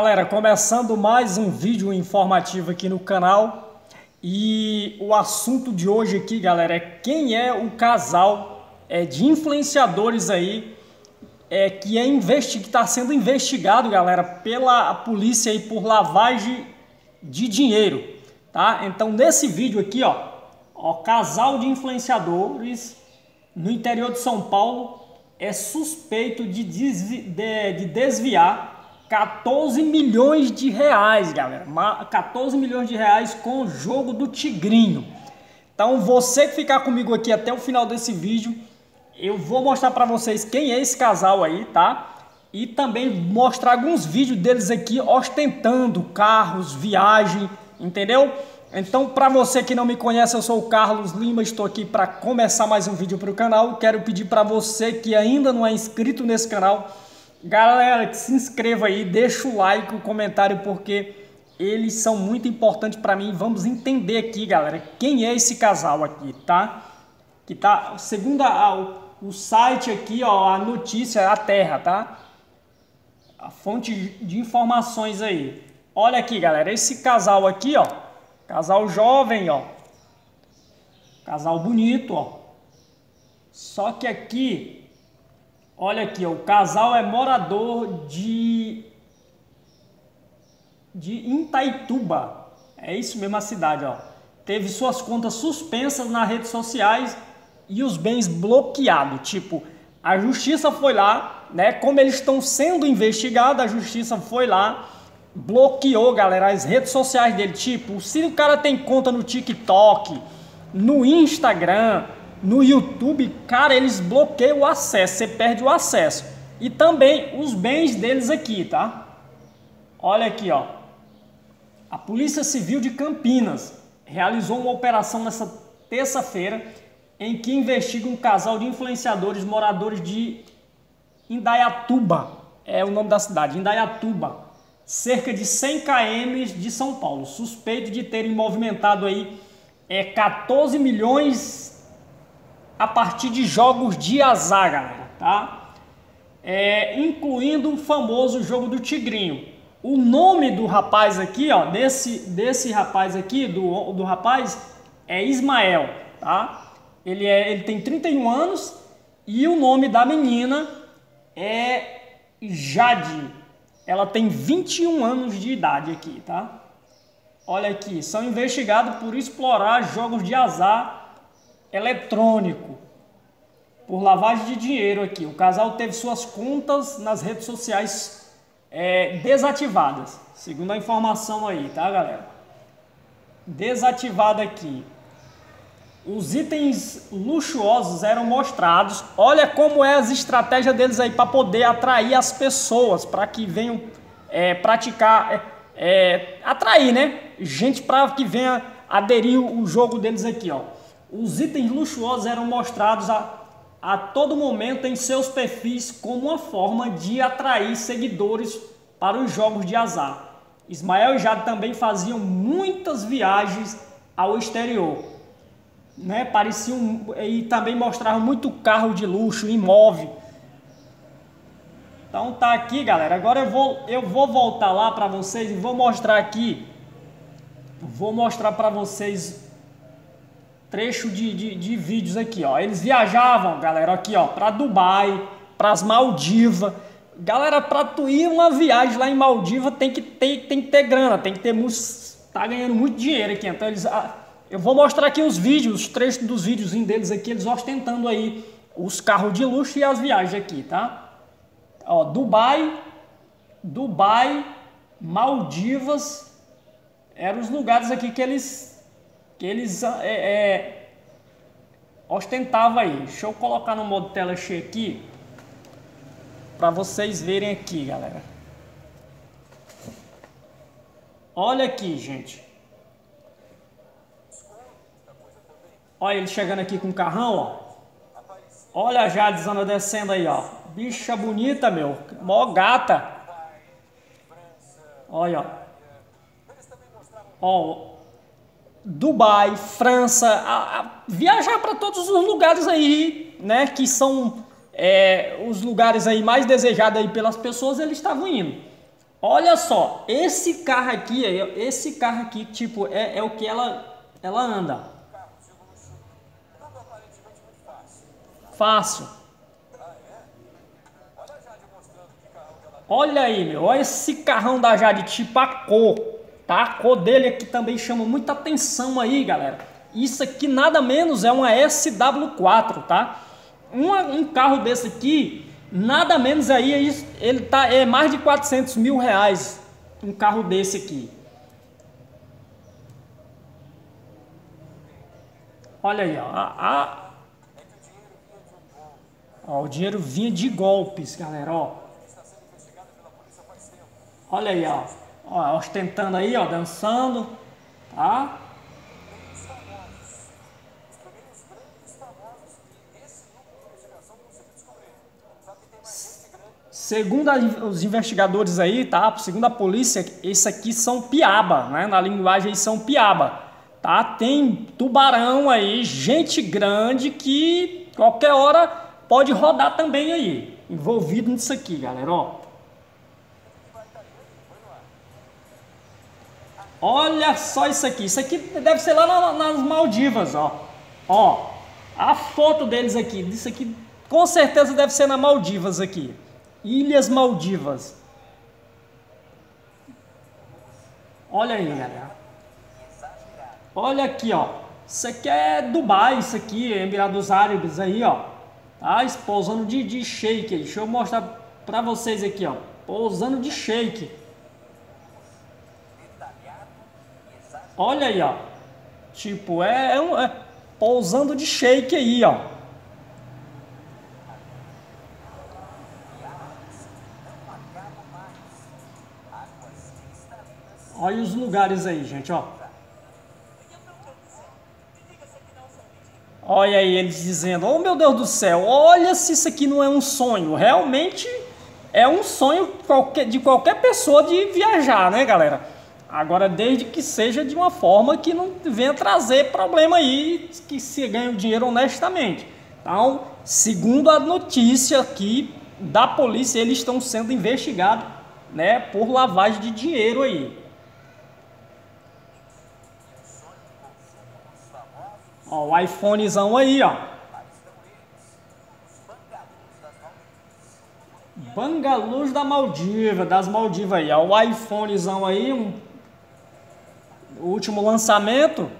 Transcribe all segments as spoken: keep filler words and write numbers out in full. Galera, começando mais um vídeo informativo aqui no canal, e o assunto de hoje aqui, galera, é quem é o casal é, de influenciadores aí é, que é investi- que está sendo investigado, galera, pela polícia aí por lavagem de dinheiro, tá? Então nesse vídeo aqui, ó, ó, casal de influenciadores no interior de São Paulo é suspeito de, desvi de, de desviar quatorze milhões de reais, galera. quatorze milhões de reais com o jogo do Tigrinho. Então, você que ficar comigo aqui até o final desse vídeo, eu vou mostrar pra vocês quem é esse casal aí, tá? E também mostrar alguns vídeos deles aqui ostentando carros, viagem, entendeu? Então, pra você que não me conhece, eu sou o Carlos Lima, estou aqui pra começar mais um vídeo pro canal. Quero pedir pra você que ainda não é inscrito nesse canal, galera, que se inscreva aí, deixa o like, o comentário, porque eles são muito importantes para mim. Vamos entender aqui, galera, quem é esse casal aqui, tá? Que tá, segundo a, o, o site aqui, ó, a notícia, a Terra, tá? A fonte de informações aí. Olha aqui, galera, esse casal aqui, ó, casal jovem, ó, casal bonito, ó. Só que aqui... Olha aqui, ó, o casal é morador de, de Itaituba, é isso mesmo a cidade, ó. Teve suas contas suspensas nas redes sociais e os bens bloqueados. Tipo, a justiça foi lá, né, como eles estão sendo investigados, a justiça foi lá, bloqueou, galera, as redes sociais dele. Tipo, se o cara tem conta no Tik Tok, no Instagram... No YouTube, cara, eles bloqueiam o acesso, você perde o acesso. E também os bens deles aqui, tá? Olha aqui, ó. A Polícia Civil de Campinas realizou uma operação nessa terça-feira em que investiga um casal de influenciadores moradores de Indaiatuba, é o nome da cidade, Indaiatuba, cerca de cem quilômetros de São Paulo, suspeito de terem movimentado aí é, quatorze milhões... a partir de jogos de azar, galera, tá? É, incluindo o famoso jogo do Tigrinho. O nome do rapaz aqui, ó, desse, desse rapaz aqui, do, do rapaz, é Ismael, tá? Ele, é, ele tem trinta e um anos e o nome da menina é Jade. Ela tem vinte e um anos de idade aqui, tá? Olha aqui, são investigados por explorar jogos de azar eletrônico por lavagem de dinheiro. Aqui o casal teve suas contas nas redes sociais é, desativadas, segundo a informação aí, tá, galera? Desativada aqui. Os itens luxuosos eram mostrados. Olha como é as estratégias deles aí para poder atrair as pessoas para que venham é, praticar é, é, atrair, né, gente para que venha aderir o jogo deles aqui, ó. Os itens luxuosos eram mostrados a, a todo momento em seus perfis como uma forma de atrair seguidores para os jogos de azar. Ismael e Jade também faziam muitas viagens ao exterior, né? Pareciam, e também mostravam muito carro de luxo, imóvel. Então tá aqui, galera. Agora eu vou, eu vou voltar lá para vocês e vou mostrar aqui. Vou mostrar para vocês... trecho de, de, de vídeos aqui, ó. Eles viajavam, galera, aqui, ó, para Dubai, para as Maldivas. Galera, para tu ir uma viagem lá em Maldiva tem que ter, tem que ter grana, tem que ter muito, tá ganhando muito dinheiro aqui. Então eles, ah, eu vou mostrar aqui os vídeos, os trechos dos vídeos deles aqui, eles ostentando aí os carros de luxo e as viagens aqui, tá? Ó, Dubai, Dubai, Maldivas, eram os lugares aqui que eles que eles é, é, ostentavam aí. Deixa eu colocar no modo tela cheia aqui para vocês verem aqui, galera. Olha aqui, gente. Olha ele chegando aqui com o carrão, ó. Olha a Jadezana descendo aí, ó. Bicha bonita, meu. Mó gata. Olha, ó. Ó, Dubai, França, a, a viajar para todos os lugares aí, né, que são é, os lugares aí mais desejados aí pelas pessoas, eles estavam indo. Olha só, esse carro aqui, esse carro aqui, tipo, é, é o que ela, ela anda. Fácil. Olha aí, meu, olha esse carrão da Jade, tipo a cor, tá? A cor dele aqui também chama muita atenção aí, galera. Isso aqui nada menos é uma S W quatro, tá? Um, um carro desse aqui... Nada menos aí, ele tá, é mais de quatrocentos mil reais, um carro desse aqui. Olha aí, ó. A, a... ó, o dinheiro vinha de golpes, galera, ó. Olha aí, ó. Ó, ostentando aí, ó, dançando, tá? Segundo a, os investigadores aí, tá? Segundo a polícia, esse aqui são piaba, né? Na linguagem aí são piaba, tá? Tem tubarão aí, gente grande que qualquer hora pode rodar também aí, envolvido nisso aqui, galera, ó. Olha só isso aqui, isso aqui deve ser lá na, nas Maldivas, ó. Ó, a foto deles aqui, disso aqui com certeza deve ser na Maldivas aqui. Ilhas Maldivas. Olha aí, galera. Olha aqui, ó. Isso aqui é Dubai, isso aqui, Emirados Árabes aí, ó. Tá pousando de, de shake. Deixa eu mostrar pra vocês aqui, ó. Pousando de shake. Olha aí, ó. Tipo, é, é, um, é pousando de shake aí, ó. Olha os lugares aí, gente, ó. Olha aí eles dizendo, oh meu Deus do céu, olha se isso aqui não é um sonho. Realmente é um sonho de qualquer pessoa de viajar, né, galera? Agora, desde que seja de uma forma que não venha trazer problema aí, que se ganhe o dinheiro honestamente. Então, segundo a notícia aqui da polícia, eles estão sendo investigados, né, por lavagem de dinheiro aí. Ó, o iPhonezão aí, ó. Bangalôs da Maldiva, das Maldivas aí, ó. O iPhonezão aí, um... o último lançamento.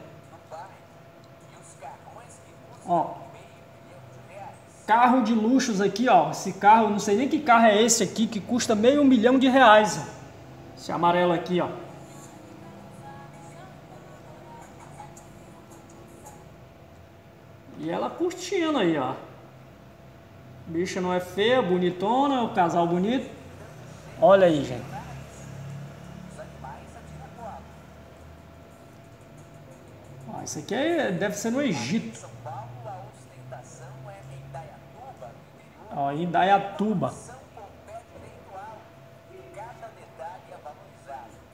Ó. Carro de luxos aqui, ó. Esse carro, não sei nem que carro é esse aqui, que custa meio milhão de reais. Esse amarelo aqui, ó. E ela curtindo aí, ó. Bicha não é feia, bonitona, o casal bonito. Olha aí, gente. Ah, isso aqui é, deve ser no Egito. Ó, Indaiatuba.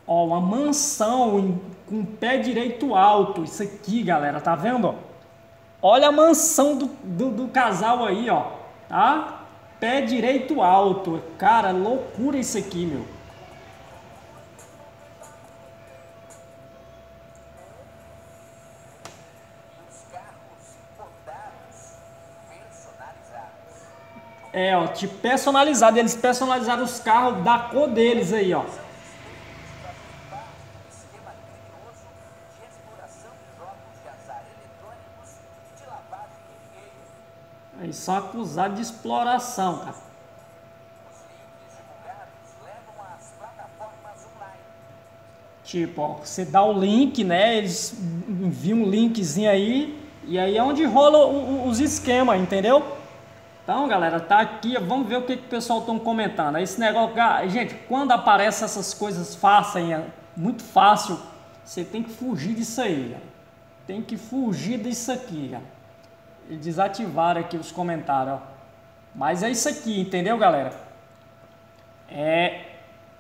Ó, uma mansão com pé direito alto. Isso aqui, galera, tá vendo, ó? Olha a mansão do, do, do casal aí, ó, tá? Pé direito alto. Cara, loucura isso aqui, meu. É, ó, tipo personalizado. Eles personalizaram os carros da cor deles aí, ó. Eles são acusados de exploração, cara. Tipo, ó, você dá o link, né? Eles enviam um linkzinho aí. E aí é onde rola o, o, os esquemas, entendeu? Então, galera, tá aqui. Vamos ver o que, que o pessoal estão comentando. Esse negócio... Gente, quando aparecem essas coisas fáceis, é muito fácil. Você tem que fugir disso aí, cara. Tem que fugir disso aqui, cara. E desativaram aqui os comentários, ó. Mas é isso aqui, entendeu, galera? É,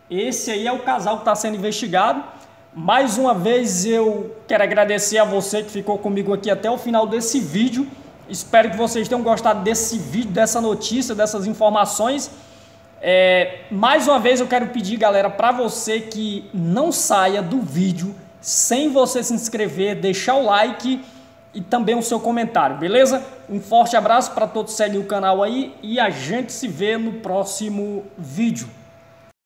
esse aí é o casal que está sendo investigado. Mais uma vez eu quero agradecer a você que ficou comigo aqui até o final desse vídeo. Espero que vocês tenham gostado desse vídeo, dessa notícia, dessas informações. É, mais uma vez eu quero pedir, galera, para você que não saia do vídeo sem você se inscrever, deixar o like e também o seu comentário, beleza? Um forte abraço para todos que seguem o canal aí e a gente se vê no próximo vídeo.